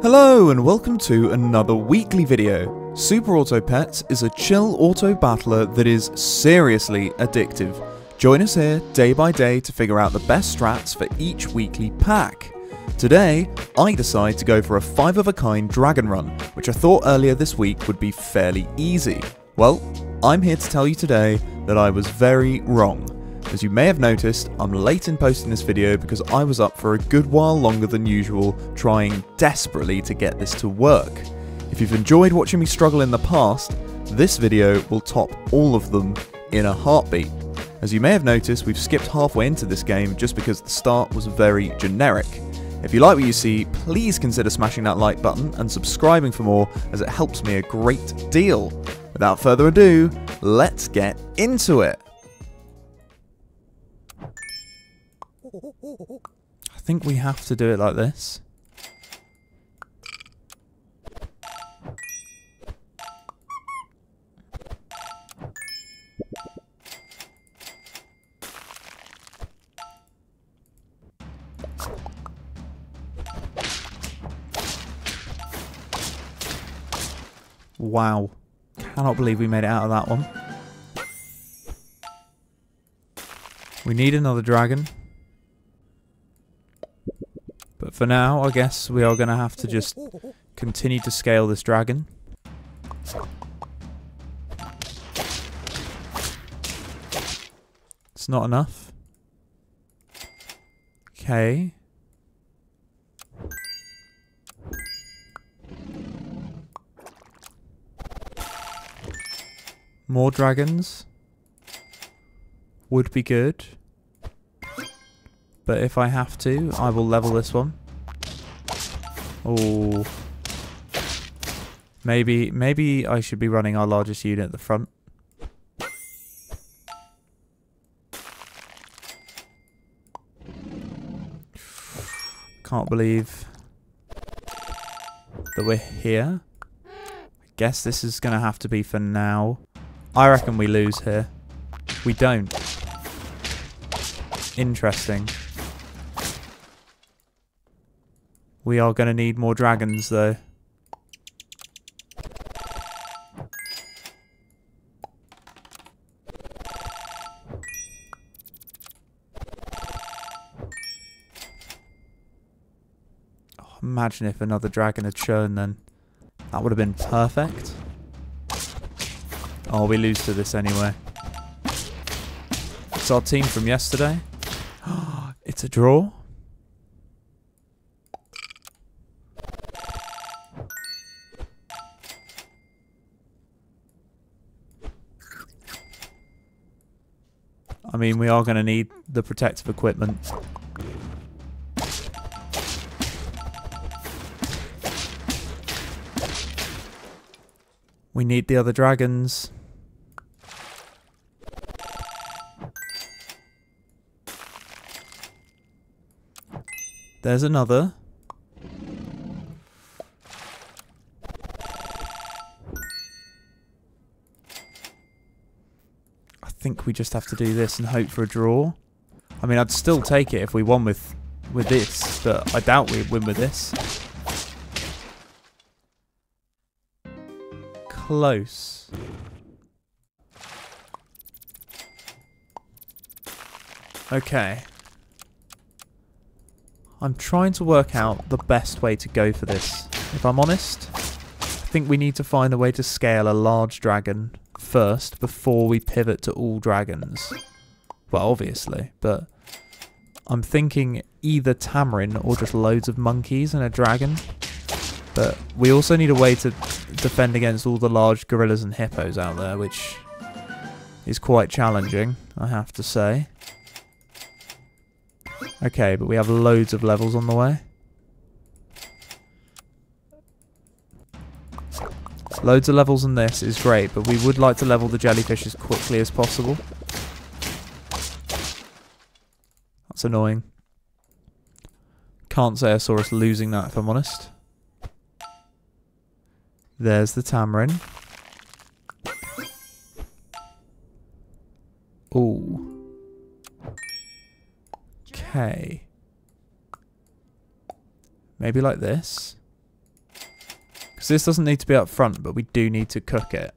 Hello and welcome to another weekly video. Super Auto Pets is a chill auto battler that is seriously addictive. Join us here day by day to figure out the best strats for each weekly pack. Today, I decide to go for a 5-of-a-kind dragon run, which I thought earlier this week would be fairly easy. Well, I'm here to tell you today that I was very wrong. As you may have noticed, I'm late in posting this video because I was up for a good while longer than usual, trying desperately to get this to work. If you've enjoyed watching me struggle in the past, this video will top all of them in a heartbeat. As you may have noticed, we've skipped halfway into this game just because the start was very generic. If you like what you see, please consider smashing that like button and subscribing for more, as it helps me a great deal. Without further ado, let's get into it! I think we have to do it like this. Wow. Cannot believe we made it out of that one. We need another dragon. But for now, I guess we are going to have to just continue to scale this dragon. It's not enough. Okay. More dragons would be good. But if I have to, I will level this one. Oh, maybe I should be running our largest unit at the front. Can't believe that we're here. I guess this is gonna have to be for now. I reckon we lose here. We don't. Interesting. We are going to need more dragons, though. Oh, imagine if another dragon had shown then. That would have been perfect. Oh, we lose to this anyway. It's our team from yesterday. It's a draw. I mean, we are going to need the protective equipment. We need the other dragons. There's another. I think we just have to do this and hope for a draw. I mean, I'd still take it if we won with this, but I doubt we'd win with this. Close. Okay. I'm trying to work out the best way to go for this. If I'm honest, I think we need to find a way to scale a large dragon first before we pivot to all dragons. Well, obviously, but I'm thinking either Tamarin or just loads of monkeys and a dragon. But we also need a way to defend against all the large gorillas and hippos out there, which is quite challenging, I have to say. Okay, but we have loads of levels on the way. Loads of levels in this is great, but we would like to level the jellyfish as quickly as possible. That's annoying. Can't say I saw us losing that, if I'm honest. There's the Tamarin. Ooh. Okay. Maybe like this. So this doesn't need to be up front, but we do need to cook it.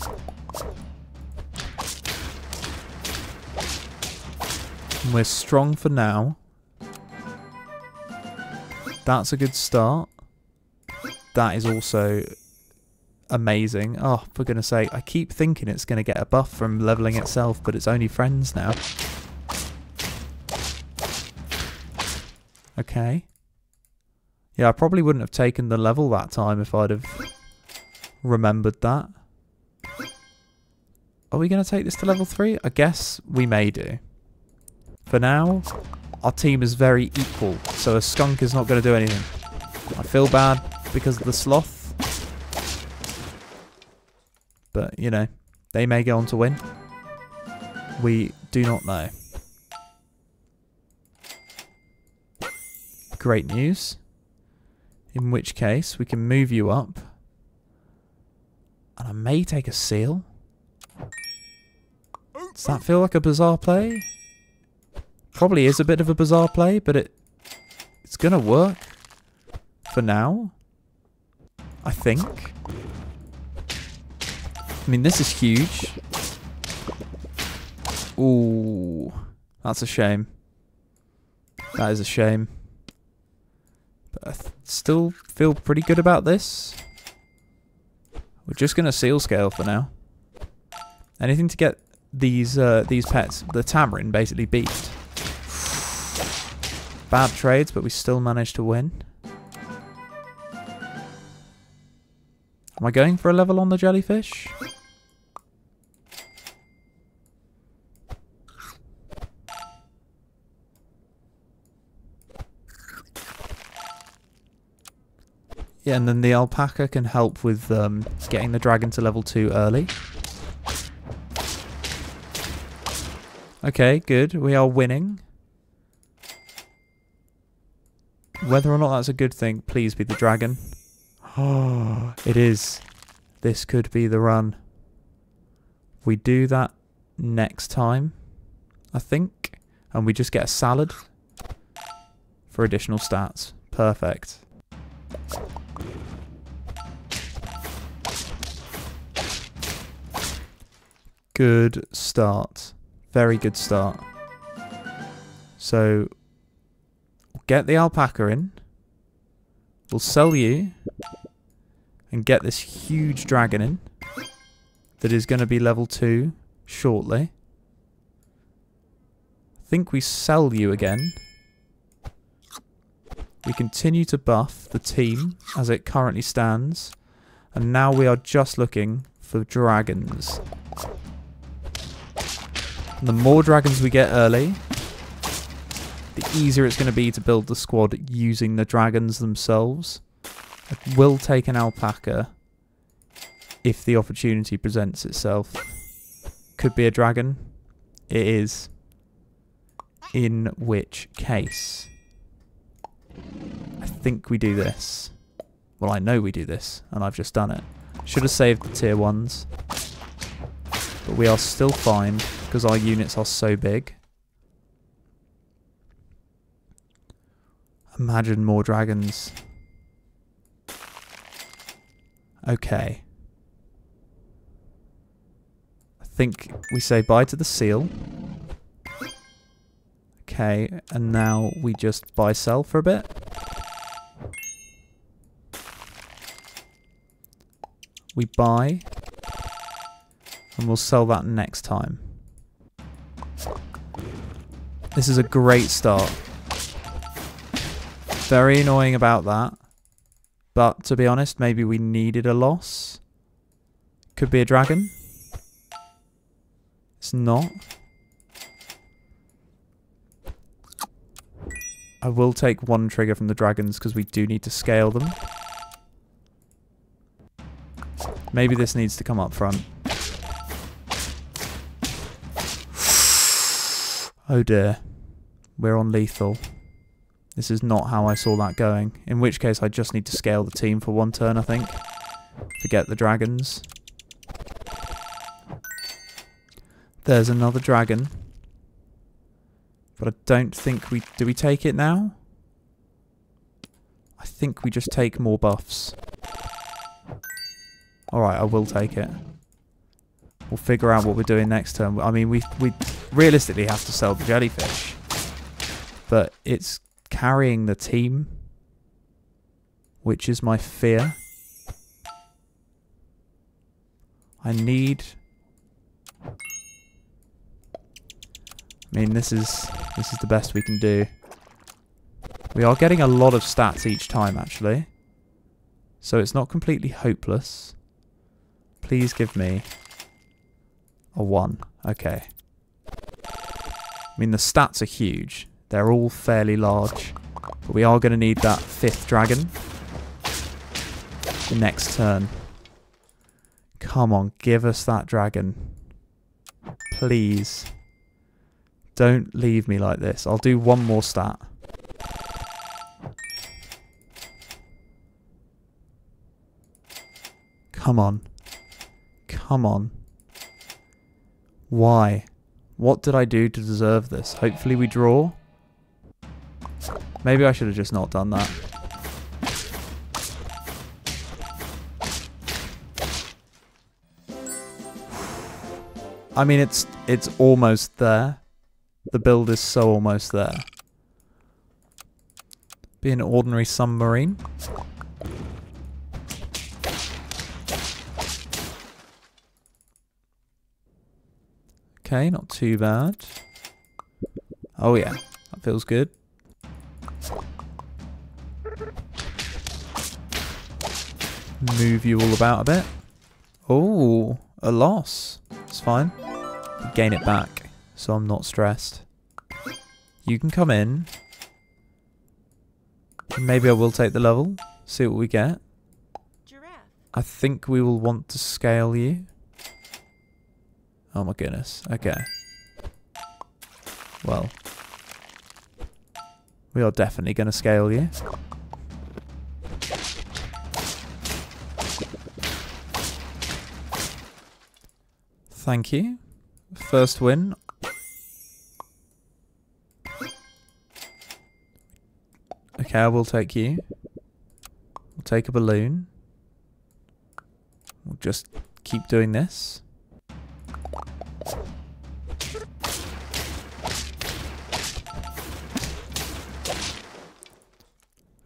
And we're strong for now. That's a good start. That is also amazing. Oh, for goodness sake, I keep thinking it's going to get a buff from leveling itself, but it's only friends now. Okay. Yeah, I probably wouldn't have taken the level that time if I'd have remembered that. Are we going to take this to level 3? I guess we may do. For now, our team is very equal, so a skunk is not going to do anything. I feel bad because of the sloth. But, you know, they may go on to win. We do not know. Great news. In which case, we can move you up. And I may take a seal. Does that feel like a bizarre play? Probably is a bit of a bizarre play, but it's going to work. For now. I think. I mean, this is huge. Ooh, that's a shame. That is a shame. But I still feel pretty good about this. We're just going to seal scale for now. Anything to get these pets, the Tamarin, basically beat. Bad trades, but we still managed to win. Am I going for a level on the jellyfish? Yeah, and then the alpaca can help with getting the dragon to level 2 early. Okay, good. We are winning. Whether or not that's a good thing, please be the dragon. Oh, it is. This could be the run. We do that next time, I think. And we just get a salad for additional stats. Perfect. Good start. Very good start. So, we'll get the alpaca in. We'll sell you. And get this huge dragon in. That is going to be level 2 shortly. I think we sell you again. We continue to buff the team as it currently stands. And now we are just looking for dragons. And the more dragons we get early, the easier it's going to be to build the squad using the dragons themselves. I will take an alpaca if the opportunity presents itself. Could be a dragon. It is. In which case, I think we do this. Well, I know we do this, and I've just done it. Should have saved the tier 1s. But we are still fine because our units are so big. Imagine more dragons. Okay. I think we say bye to the seal. Okay, and now we just buy sell for a bit. We buy. And we'll sell that next time. This is a great start. Very annoying about that. But to be honest, maybe we needed a loss. Could be a dragon. It's not. I will take one trigger from the dragons because we do need to scale them. Maybe this needs to come up front. Oh dear. We're on lethal. This is not how I saw that going. In which case, I just need to scale the team for one turn, I think. Forget the dragons. There's another dragon. But I don't think we... Do we take it now? I think we just take more buffs. Alright, I will take it. We'll figure out what we're doing next turn. I mean, we realistically have to sell the jellyfish. But it's carrying the team, which is my fear. I need... I mean, this is the best we can do. We are getting a lot of stats each time, actually. So it's not completely hopeless. Please give me... a 1. Okay. I mean, the stats are huge. They're all fairly large. But we are going to need that 5th dragon. The next turn. Come on, give us that dragon. Please. Don't leave me like this. I'll do one more stat. Come on. Come on. Why? What did I do to deserve this? Hopefully we draw. Maybe I should have just not done that. I mean, it's almost there. The build is so almost there. Be an ordinary submarine. Okay, not too bad. Oh yeah, that feels good. Move you all about a bit. Oh, a loss. It's fine. You gain it back, so I'm not stressed. You can come in. Maybe I will take the level. See what we get. Giraffe. I think we will want to scale you. Oh my goodness, okay. Well. We are definitely going to scale you. Thank you. First win. Okay, I will take you. We'll take a balloon. We'll just keep doing this.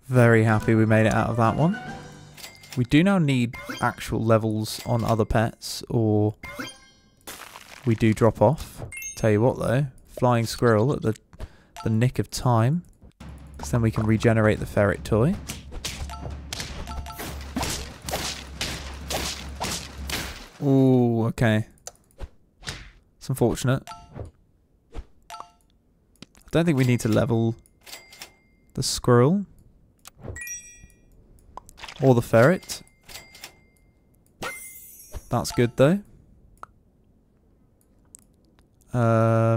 Very happy we made it out of that one. We do now need actual levels on other pets, or we do drop off. Tell you what though, flying squirrel at the nick of time, because then we can regenerate the ferret toy. Ooh, okay. It's unfortunate. I don't think we need to level the squirrel. Or the ferret. That's good though. I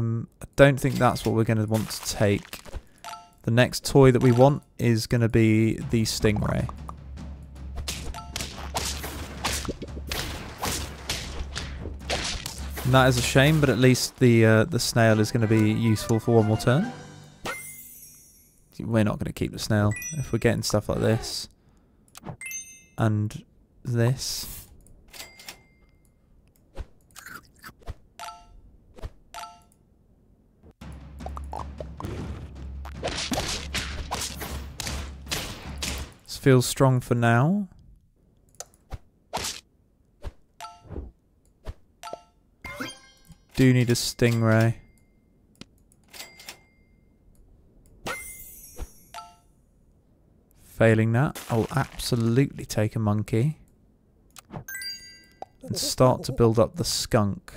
don't think that's what we're going to want to take. The next toy that we want is going to be the stingray. And that is a shame, but at least the snail is going to be useful for one more turn. We're not going to keep the snail if we're getting stuff like this. And this. This feels strong for now. Do need a stingray. Failing that, I'll absolutely take a monkey and start to build up the skunk,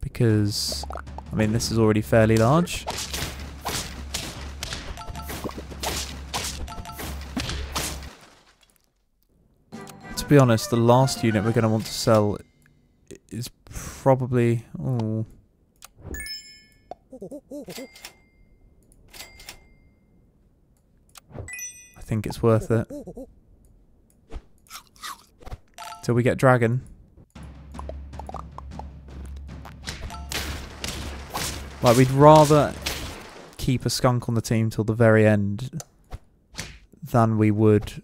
because I mean this is already fairly large. To be honest, the last unit we're going to want to sell is probably... oh. I think it's worth it. Till we get dragon. Like, we'd rather keep a skunk on the team till the very end than we would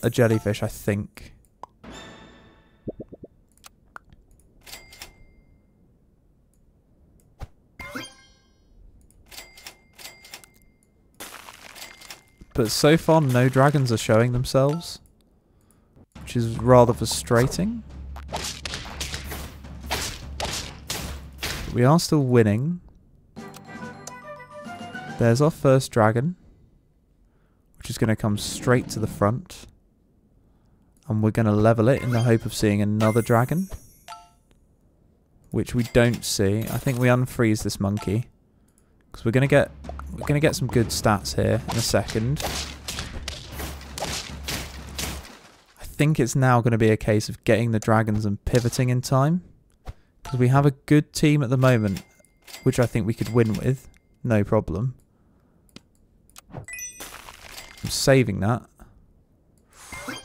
a jellyfish, I think. But so far, no dragons are showing themselves, which is rather frustrating. But we are still winning. There's our first dragon, which is going to come straight to the front. And we're going to level it in the hope of seeing another dragon, which we don't see. I think we unfreeze this monkey, because we're going to get... we're going to get some good stats here in a second. I think it's now going to be a case of getting the dragons and pivoting in time, because we have a good team at the moment, which I think we could win with. No problem. I'm saving that.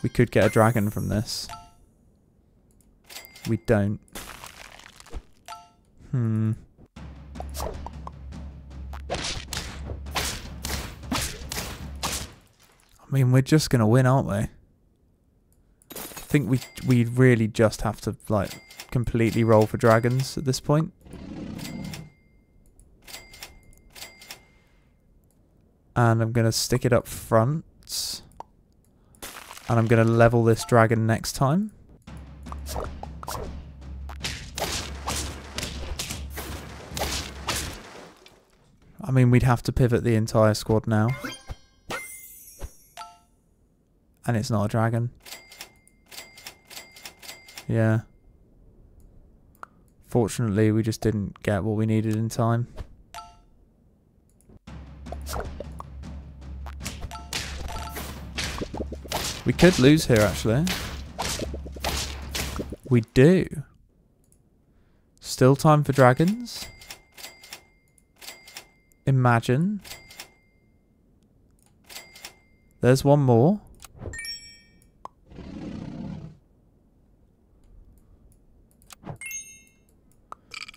We could get a dragon from this. We don't. I mean, we're just going to win, aren't we? I think we really just have to, like, completely roll for dragons at this point. And I'm going to stick it up front. And I'm going to level this dragon next time. I mean, we'd have to pivot the entire squad now. And it's not a dragon. Yeah. Fortunately, we just didn't get what we needed in time. We could lose here, actually. We do. Still time for dragons. Imagine. There's one more.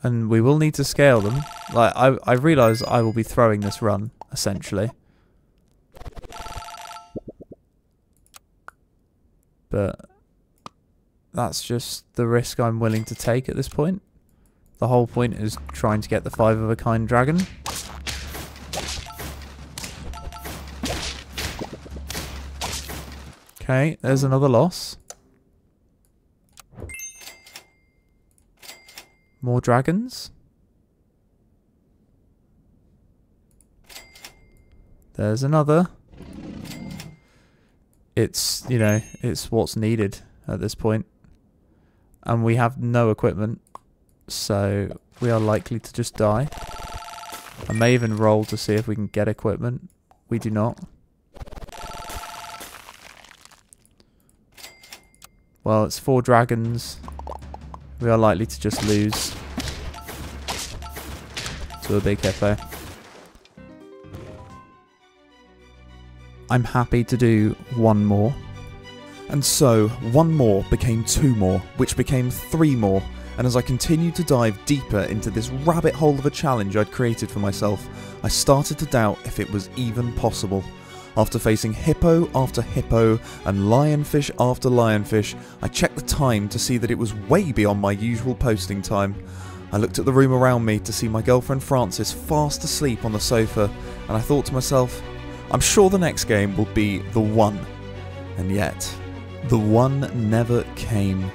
And we will need to scale them. Like, I realise I will be throwing this run, essentially. But that's just the risk I'm willing to take at this point. The whole point is trying to get the 5-of-a-kind dragon. Okay, there's another loss. More dragons. There's another. It's, you know, it's what's needed at this point. And we have no equipment, so we are likely to just die. I may even roll to see if we can get equipment. We do not. Well, it's 4 dragons. We are likely to just lose to a big hippo. I'm happy to do one more. And so, one more became 2 more, which became 3 more, and as I continued to dive deeper into this rabbit hole of a challenge I'd created for myself, I started to doubt if it was even possible. After facing hippo after hippo and lionfish after lionfish, I checked the time to see that it was way beyond my usual posting time. I looked at the room around me to see my girlfriend Frances fast asleep on the sofa, and I thought to myself, I'm sure the next game will be the one. And yet, the one never came.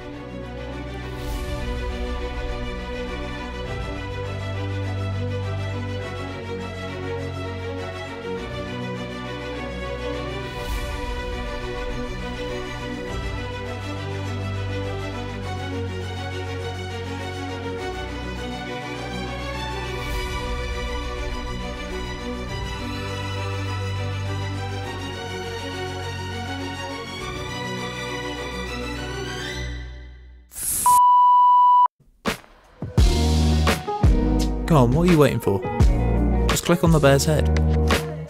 Come on, what are you waiting for? Just click on the bear's head.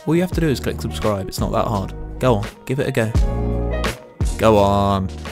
All you have to do is click subscribe, it's not that hard. Go on, give it a go. Go on.